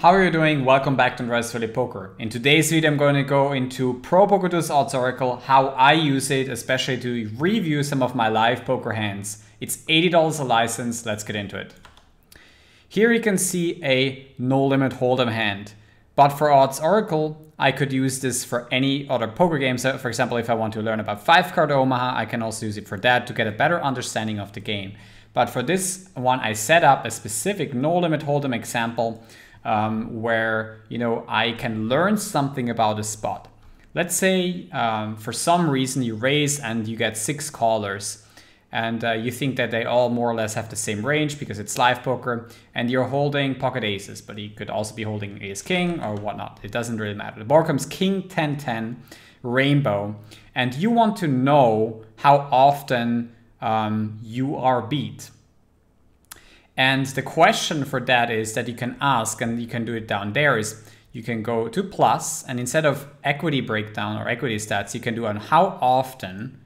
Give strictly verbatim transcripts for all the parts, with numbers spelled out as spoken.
How are you doing? Welcome back to Andreas Froehli Poker. In today's video, I'm going to go into ProPokerTools Odds Oracle, how I use it, especially to review some of my live poker hands. It's eighty dollars a license. Let's get into it. Here you can see a No Limit Hold'em hand, but for Odds Oracle, I could use this for any other poker game. So for example, if I want to learn about Five Card Omaha, I can also use it for that to get a better understanding of the game. But for this one, I set up a specific No Limit Hold'em example Um, where, you know, I can learn something about a spot. Let's say um, for some reason you raise and you get six callers and uh, you think that they all more or less have the same range because it's live poker, and you're holding pocket aces, but you could also be holding ace king or whatnot. It doesn't really matter. The board comes king ten ten rainbow, and you want to know how often um, you are beat. And the question for that is that you can ask, and you can do it down there, is you can go to plus, and instead of equity breakdown or equity stats, you can do on how often,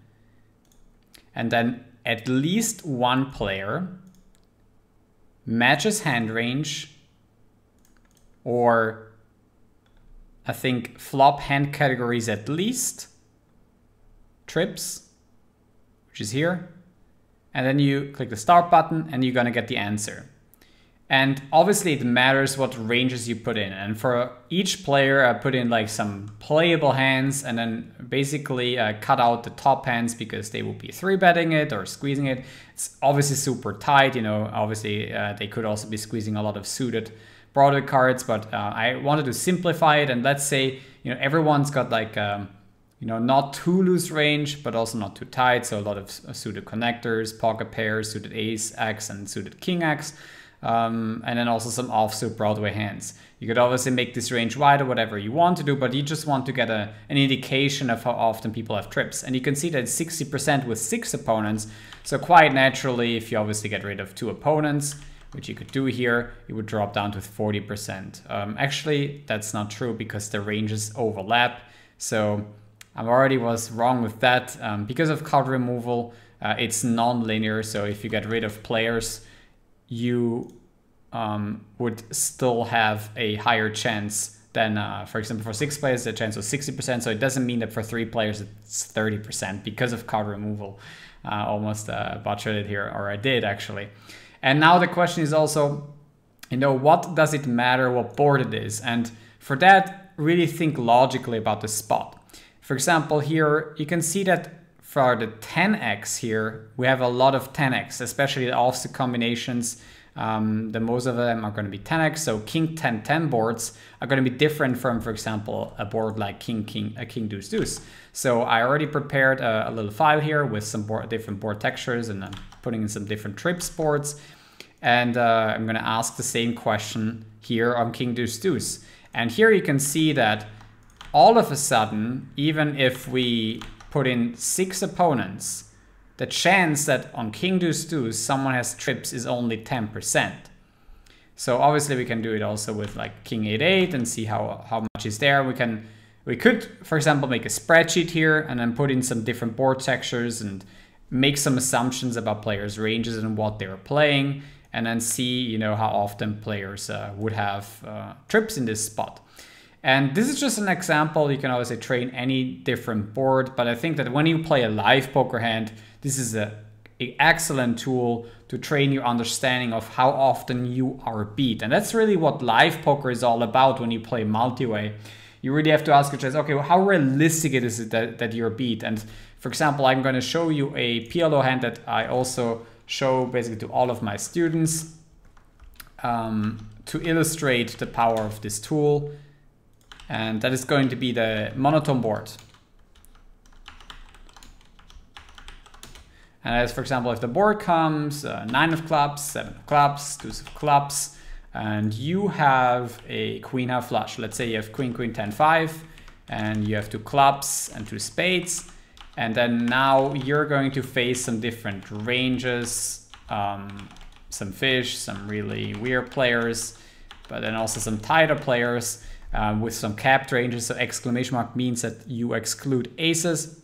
and then at least one player matches hand range, or I think flop hand categories at least, trips, which is here. And then you click the start button and you're gonna get the answer. And obviously it matters what ranges you put in. And for each player, I put in like some playable hands and then basically uh, cut out the top hands because they will be three betting it or squeezing it. It's obviously super tight, you know, obviously uh, they could also be squeezing a lot of suited broader cards, but uh, I wanted to simplify it. And let's say, you know, everyone's got like, um, you know, not too loose range, but also not too tight. So a lot of suited connectors, pocket pairs, suited ace X and suited king X. Um, and then also some offsuit Broadway hands. You could obviously make this range wider, whatever you want to do, but you just want to get a, an indication of how often people have trips. And you can see that it's sixty percent with six opponents. So quite naturally, if you obviously get rid of two opponents, which you could do here, it would drop down to forty percent. Um, actually, that's not true because the ranges overlap. So I already was wrong with that. Um, because of card removal, uh, it's non-linear. So if you get rid of players, you um, would still have a higher chance than, uh, for example, for six players, the chance was sixty percent. So it doesn't mean that for three players, it's thirty percent because of card removal. Uh, almost uh, butchered it here, or I did actually. And now the question is also, you know, what does it matter what board it is? And for that, really think logically about the spot. For example, here you can see that for the ten X here, we have a lot of ten X, especially the offsuit combinations. Um, the most of them are going to be ten X. So king ten ten boards are going to be different from, for example, a board like king king a uh, king deuce deuce. So I already prepared a, a little file here with some board, different board textures, and I'm putting in some different trips boards. And uh, I'm going to ask the same question here on king deuce deuce. And here you can see that all of a sudden, even if we put in six opponents, the chance that on king deuce deuce someone has trips is only ten percent. So obviously we can do it also with like king eight eight and see how how much is there. We can we could, for example, make a spreadsheet here and then put in some different board textures and make some assumptions about players' ranges and what they are playing, and then see, you know, how often players uh, would have uh, trips in this spot. And this is just an example. You can obviously train any different board, but I think that when you play a live poker hand, this is a, a excellent tool to train your understanding of how often you are beat. And that's really what live poker is all about when you play multi-way. You really have to ask yourself, okay, well, how realistic is it that, that you're beat? And for example, I'm going to show you a P L O hand that I also show basically to all of my students um, to illustrate the power of this tool. And that is going to be the monotone board. And as for example, if the board comes uh, nine of clubs, seven of clubs, deuce of clubs, and you have a queen high flush. Let's say you have queen, queen, ten, five, and you have two clubs and two spades. And then now you're going to face some different ranges, um, some fish, some really weird players, but then also some tighter players. Uh, with some capped ranges, so exclamation mark means that you exclude aces.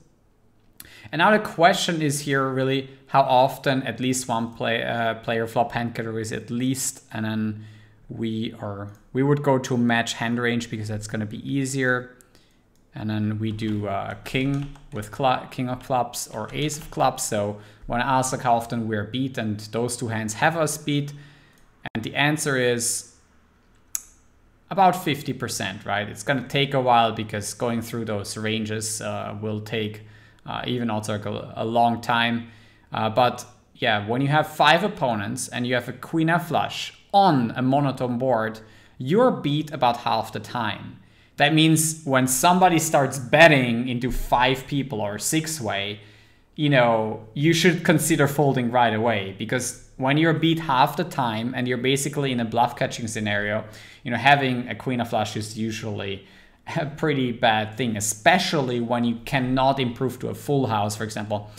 And now the question is here really how often at least one play, uh, player flop hand categories at least, and then we are we would go to match hand range because that's going to be easier. And then we do uh, king with king of clubs or ace of clubs. So when I ask like how often we're beat, and those two hands have us beat, and the answer is about fifty percent, right? It's going to take a while because going through those ranges uh, will take uh, even odds oracle a long time. Uh, but yeah, when you have five opponents and you have a queen of flush on a monotone board, you're beat about half the time. That means when somebody starts betting into five people or six way, you know, you should consider folding right away, because when you're beat half the time and you're basically in a bluff catching scenario, you know, having a queen of flush is usually a pretty bad thing, especially when you cannot improve to a full house. For example,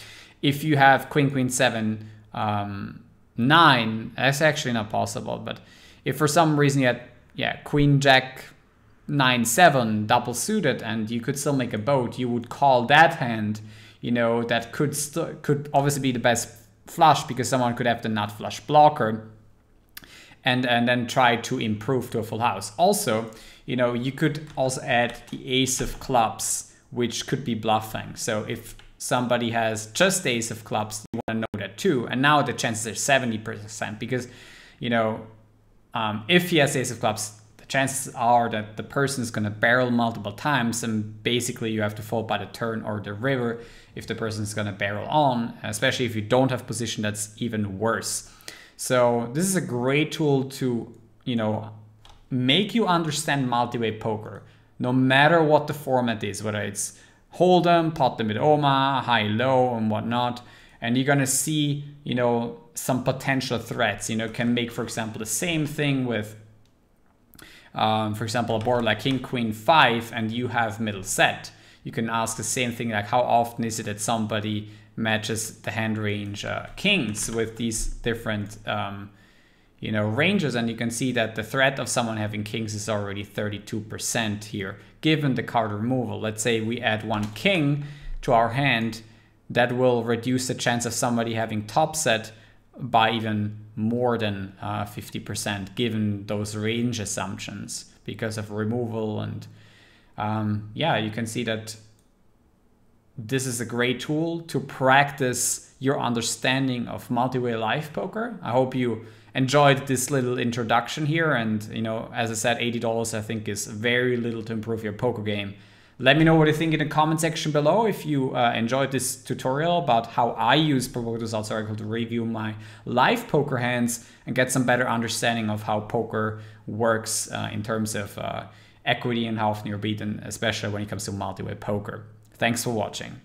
if you have queen, queen, seven, um, nine, that's actually not possible. But if for some reason you had, yeah, queen, jack, nine, seven, double suited, and you could still make a boat, you would call that hand, you know, that could could obviously be the best flush because someone could have the nut flush blocker, and, and then try to improve to a full house. Also, you know, you could also add the ace of clubs, which could be bluffing. So if somebody has just ace of clubs, you want to know that too. And now the chances are seventy percent because, you know, um, if he has ace of clubs, the chances are that the person is going to barrel multiple times, and basically you have to fold by the turn or the river if the person is going to barrel on, especially if you don't have position, that's even worse. So this is a great tool to, you know, make you understand multi-way poker, no matter what the format is, whether it's Hold'em, pot limit Omaha, high low and whatnot. And you're gonna see, you know, some potential threats. You know, can make, for example, the same thing with, um, for example, a board like king queen five, and you have middle set. You can ask the same thing, like how often is it that somebody matches the hand range uh, kings with these different, um, you know, ranges, and you can see that the threat of someone having kings is already thirty-two percent here, given the card removal. Let's say we add one king to our hand, that will reduce the chance of somebody having top set by even more than uh, fifty percent, given those range assumptions because of removal. And um, yeah, you can see that this is a great tool to practice your understanding of multi-way live poker. I hope you enjoyed this little introduction here, and you know, as I said, eighty dollars I think is very little to improve your poker game. Let me know what you think in the comment section below if you uh, enjoyed this tutorial about how I use ProPokerTools Odds Oracle to review my live poker hands and get some better understanding of how poker works uh, in terms of uh, equity and how often you're beaten, especially when it comes to multi-way poker. Thanks for watching.